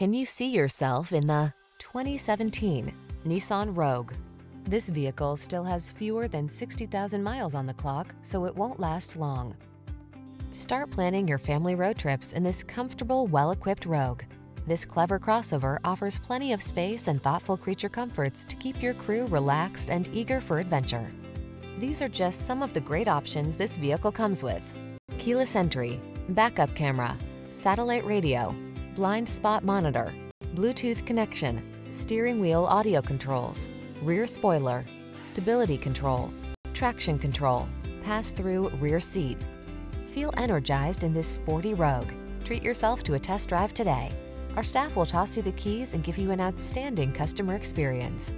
Can you see yourself in the 2017 Nissan Rogue? This vehicle still has fewer than 60,000 miles on the clock, so it won't last long. Start planning your family road trips in this comfortable, well-equipped Rogue. This clever crossover offers plenty of space and thoughtful creature comforts to keep your crew relaxed and eager for adventure. These are just some of the great options this vehicle comes with: keyless entry, backup camera, satellite radio, blind spot monitor, Bluetooth connection, steering wheel audio controls, rear spoiler, stability control, traction control, pass-through rear seat. Feel energized in this sporty Rogue. Treat yourself to a test drive today. Our staff will toss you the keys and give you an outstanding customer experience.